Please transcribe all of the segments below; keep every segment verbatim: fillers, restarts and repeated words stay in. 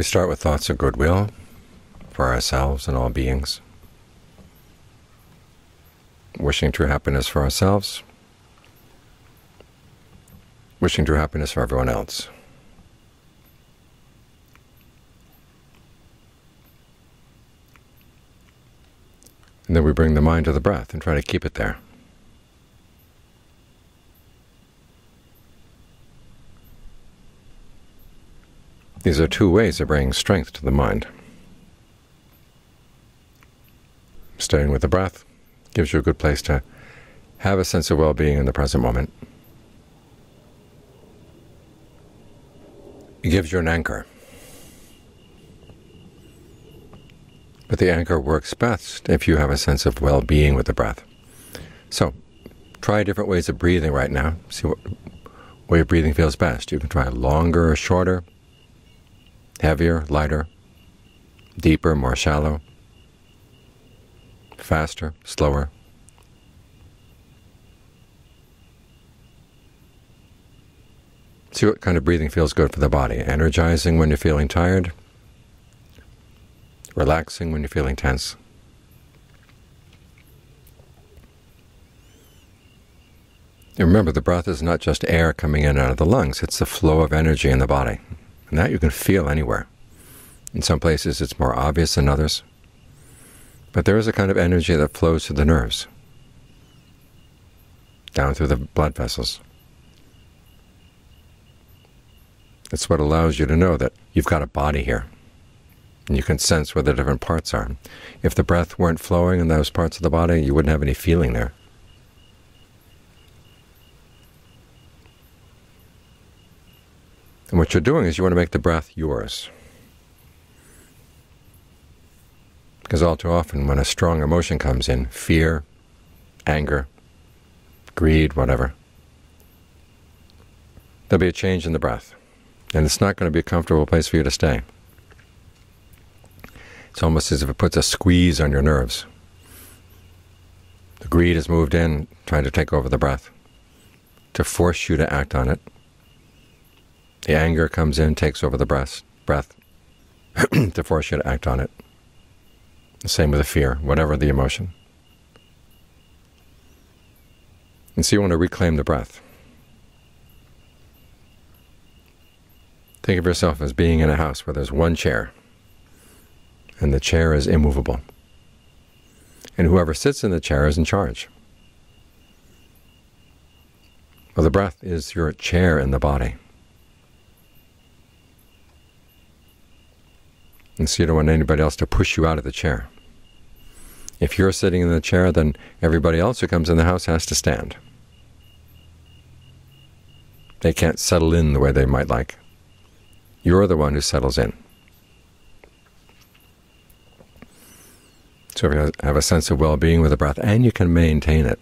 We start with thoughts of goodwill for ourselves and all beings, wishing true happiness for ourselves, wishing true happiness for everyone else. And then we bring the mind to the breath and try to keep it there. These are two ways of bringing strength to the mind. Staying with the breath gives you a good place to have a sense of well-being in the present moment. It gives you an anchor. But the anchor works best if you have a sense of well-being with the breath. So try different ways of breathing right now. See what way of breathing feels best. You can try longer or shorter, heavier, lighter, deeper, more shallow, faster, slower. See what kind of breathing feels good for the body. Energizing when you're feeling tired, relaxing when you're feeling tense. And remember, the breath is not just air coming in and out of the lungs, it's the flow of energy in the body. And that you can feel anywhere. In some places it's more obvious than others, but there is a kind of energy that flows through the nerves, down through the blood vessels. It's what allows you to know that you've got a body here, and you can sense where the different parts are. If the breath weren't flowing in those parts of the body, you wouldn't have any feeling there. And what you're doing is you want to make the breath yours. Because all too often when a strong emotion comes in, fear, anger, greed, whatever, there'll be a change in the breath. And it's not going to be a comfortable place for you to stay. It's almost as if it puts a squeeze on your nerves. The greed has moved in, trying to take over the breath, to force you to act on it. The anger comes in, takes over the breath, breath to force you to act on it. The same with the fear, whatever the emotion. And so you want to reclaim the breath. Think of yourself as being in a house where there's one chair, and the chair is immovable. And whoever sits in the chair is in charge. Well, the breath is your chair in the body. And so you don't want anybody else to push you out of the chair. If you're sitting in the chair, then everybody else who comes in the house has to stand. They can't settle in the way they might like. You're the one who settles in. So you have a sense of well-being with the breath, and you can maintain it.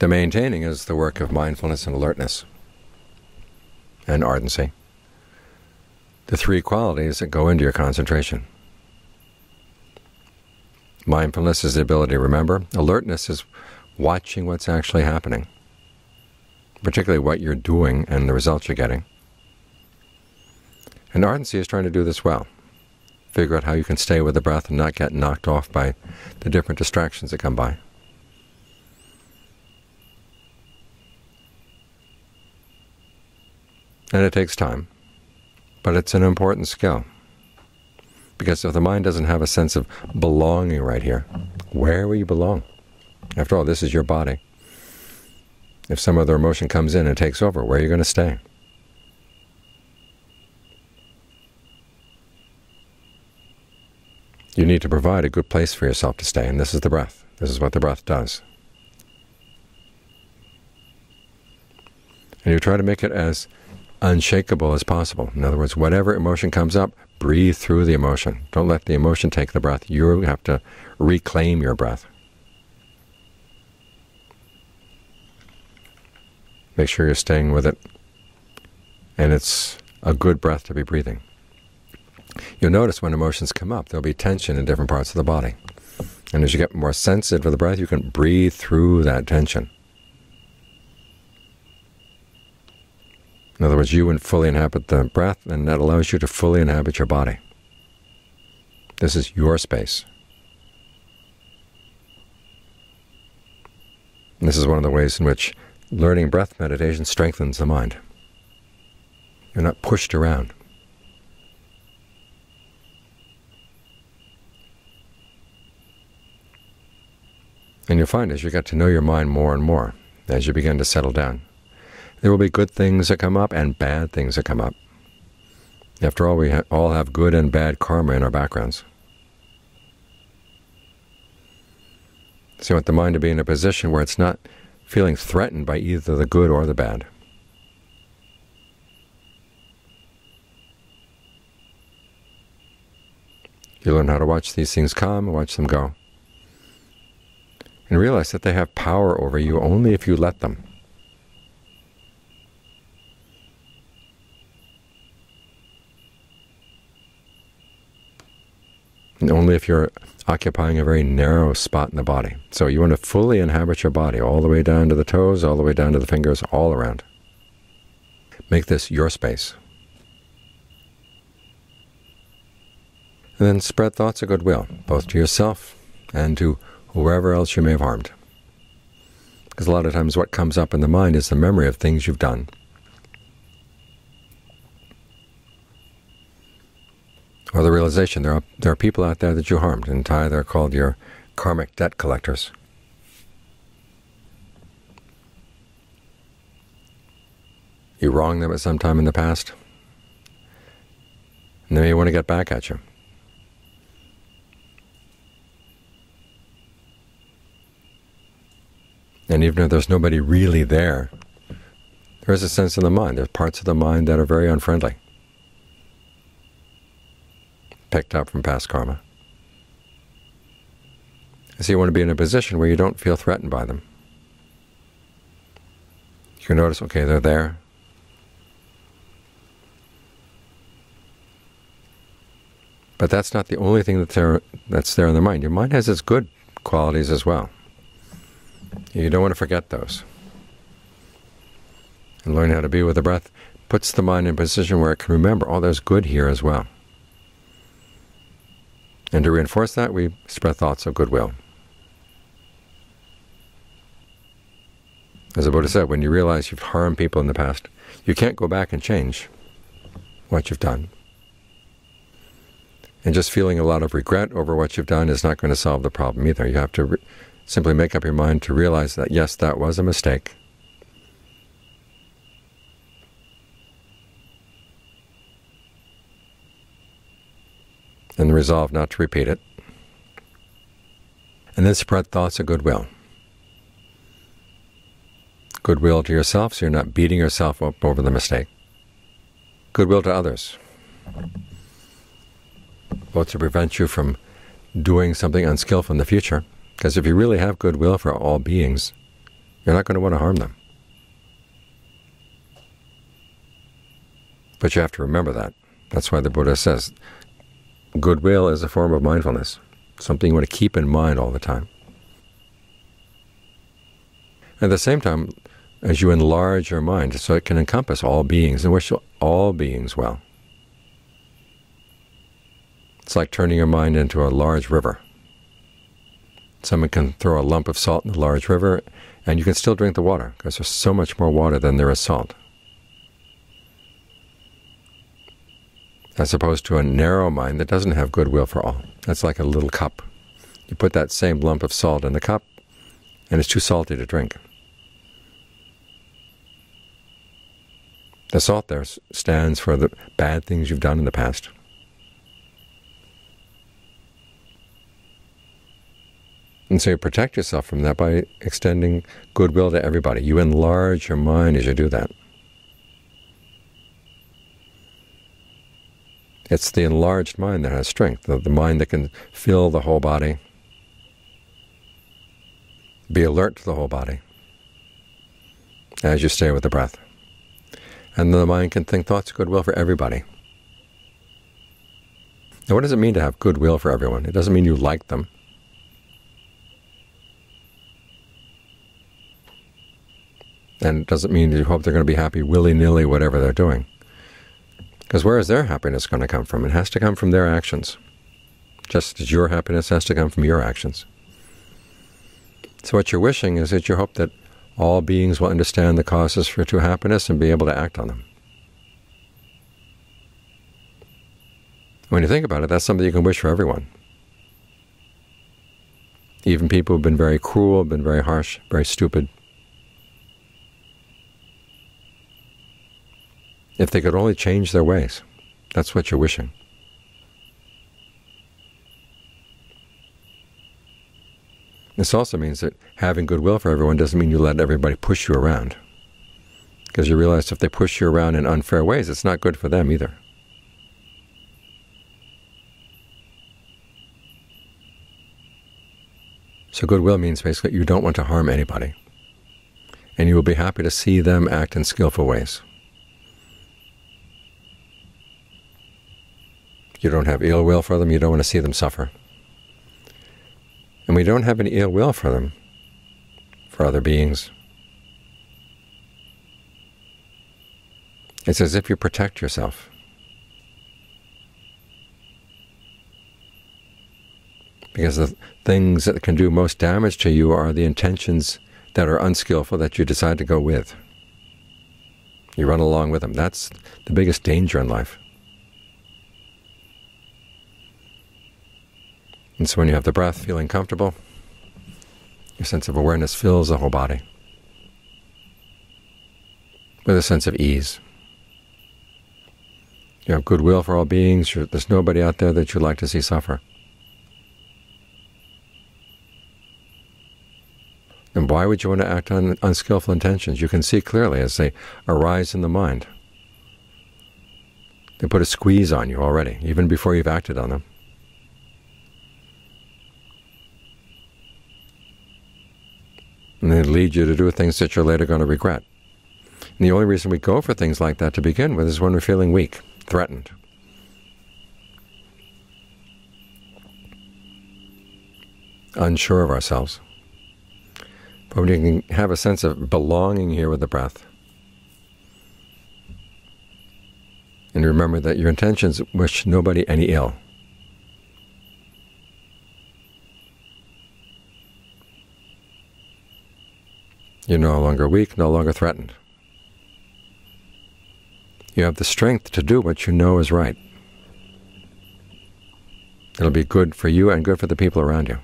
The maintaining is the work of mindfulness and alertness and ardency. The three qualities that go into your concentration. Mindfulness is the ability to remember. Alertness is watching what's actually happening, particularly what you're doing and the results you're getting. And ardency is trying to do this well. Figure out how you can stay with the breath and not get knocked off by the different distractions that come by. And it takes time. But it's an important skill, because if the mind doesn't have a sense of belonging right here, where will you belong? After all, this is your body. If some other emotion comes in and takes over, where are you going to stay? You need to provide a good place for yourself to stay, and this is the breath. This is what the breath does. And you try to make it as unshakable as possible. In other words, whatever emotion comes up, breathe through the emotion. Don't let the emotion take the breath. You have to reclaim your breath. Make sure you're staying with it, and it's a good breath to be breathing. You'll notice when emotions come up, there'll be tension in different parts of the body. And as you get more sensitive to the breath, you can breathe through that tension. In other words, you fully inhabit the breath, and that allows you to fully inhabit your body. This is your space. This is one of the ways in which learning breath meditation strengthens the mind. You're not pushed around. And you'll find as you get to know your mind more and more, as you begin to settle down, there will be good things that come up and bad things that come up. After all, we ha all have good and bad karma in our backgrounds. So you want the mind to be in a position where it's not feeling threatened by either the good or the bad. You learn how to watch these things come and watch them go. And realize that they have power over you only if you let them. And only if you're occupying a very narrow spot in the body. So you want to fully inhabit your body, all the way down to the toes, all the way down to the fingers, all around. Make this your space. And then spread thoughts of goodwill, both to yourself and to whoever else you may have harmed. Because a lot of times what comes up in the mind is the memory of things you've done, or the realization there are, there are people out there that you harmed, and in Thai they're called your karmic debt collectors. You wronged them at some time in the past, and they may want to get back at you. And even if there's nobody really there, there is a sense in the mind. There's parts of the mind that are very unfriendly, picked up from past karma. So you want to be in a position where you don't feel threatened by them. You can notice, okay, they're there. But that's not the only thing that's there, that's there in the mind. Your mind has its good qualities as well. You don't want to forget those. And learning how to be with the breath puts the mind in a position where it can remember, oh, there's good here as well. And to reinforce that, we spread thoughts of goodwill. As the Buddha said, when you realize you've harmed people in the past, you can't go back and change what you've done. And just feeling a lot of regret over what you've done is not going to solve the problem either. You have to simply make up your mind to realize that, yes, that was a mistake. And resolve not to repeat it. And then spread thoughts of goodwill. Goodwill to yourself, so you're not beating yourself up over the mistake. Goodwill to others, both to prevent you from doing something unskillful in the future. Because if you really have goodwill for all beings, you're not going to want to harm them. But you have to remember that. That's why the Buddha says, goodwill is a form of mindfulness, something you want to keep in mind all the time. At the same time, as you enlarge your mind so it can encompass all beings and wish all beings well. It's like turning your mind into a large river. Someone can throw a lump of salt in a large river and you can still drink the water, because there's so much more water than there is salt. As opposed to a narrow mind that doesn't have goodwill for all. That's like a little cup. You put that same lump of salt in the cup, and it's too salty to drink. The salt there stands for the bad things you've done in the past. And so you protect yourself from that by extending goodwill to everybody. You enlarge your mind as you do that. It's the enlarged mind that has strength, the, the mind that can feel the whole body, be alert to the whole body as you stay with the breath. And the mind can think thoughts of goodwill for everybody. Now, what does it mean to have goodwill for everyone? It doesn't mean you like them. And it doesn't mean you hope they're going to be happy willy-nilly whatever they're doing. Because where is their happiness going to come from? It has to come from their actions, just as your happiness has to come from your actions. So what you're wishing is that you hope that all beings will understand the causes for true happiness and be able to act on them. When you think about it, that's something you can wish for everyone. Even people who've been very cruel, been very harsh, very stupid. If they could only change their ways, that's what you're wishing. This also means that having goodwill for everyone doesn't mean you let everybody push you around, because you realize if they push you around in unfair ways, it's not good for them either. So goodwill means basically you don't want to harm anybody, and you will be happy to see them act in skillful ways. You don't have ill will for them, you don't want to see them suffer. And we don't have any ill will for them, for other beings. It's as if you protect yourself. Because the things that can do most damage to you are the intentions that are unskillful that you decide to go with. You run along with them. That's the biggest danger in life. And so when you have the breath feeling comfortable, your sense of awareness fills the whole body with a sense of ease. You have goodwill for all beings. There's nobody out there that you'd like to see suffer. And why would you want to act on unskillful intentions? You can see clearly as they arise in the mind. They put a squeeze on you already, even before you've acted on them. And they lead you to do things that you're later going to regret. And the only reason we go for things like that to begin with is when we're feeling weak, threatened. Unsure of ourselves. But when you can have a sense of belonging here with the breath, and remember that your intentions wish nobody any ill. You're no longer weak, no longer threatened. You have the strength to do what you know is right. It'll be good for you and good for the people around you.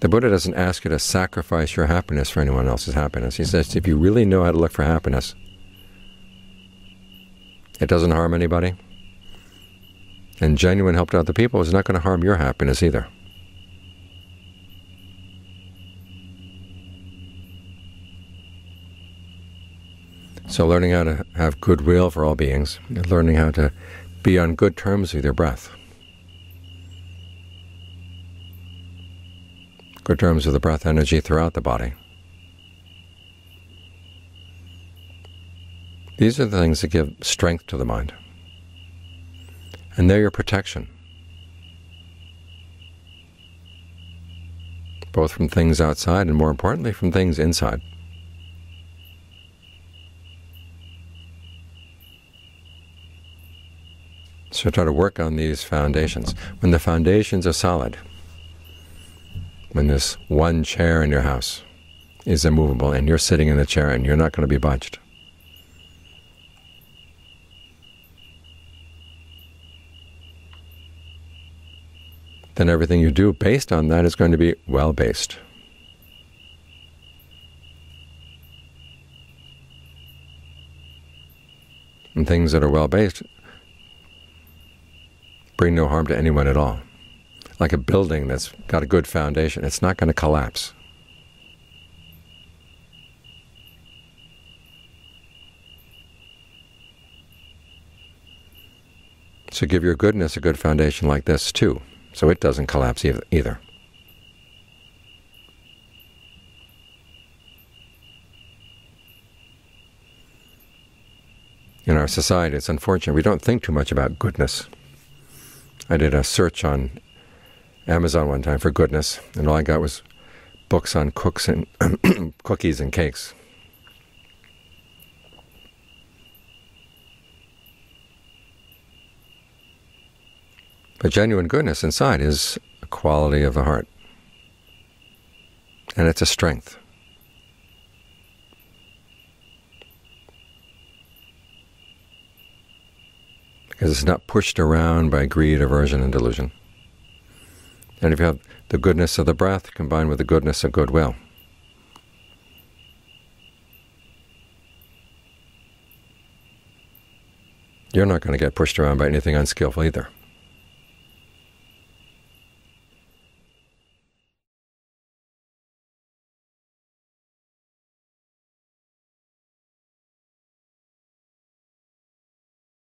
The Buddha doesn't ask you to sacrifice your happiness for anyone else's happiness. He says if you really know how to look for happiness, it doesn't harm anybody, and genuine help to other people is not going to harm your happiness either. So learning how to have goodwill for all beings, and learning how to be on good terms with your breath. Good terms with the breath energy throughout the body. These are the things that give strength to the mind. And they're your protection, both from things outside and, more importantly, from things inside. So try to work on these foundations. When the foundations are solid, when this one chair in your house is immovable and you're sitting in the chair and you're not going to be budged, then everything you do based on that is going to be well based. And things that are well based bring no harm to anyone at all. Like a building that's got a good foundation, it's not going to collapse. So give your goodness a good foundation like this too, so it doesn't collapse either. In our society, it's unfortunate, we don't think too much about goodness. I did a search on Amazon one time for goodness, and all I got was books on cooks and cookies and cakes. But genuine goodness inside is a quality of the heart, and it's a strength. Because it's not pushed around by greed, aversion, and delusion. And if you have the goodness of the breath combined with the goodness of goodwill, you're not going to get pushed around by anything unskillful either.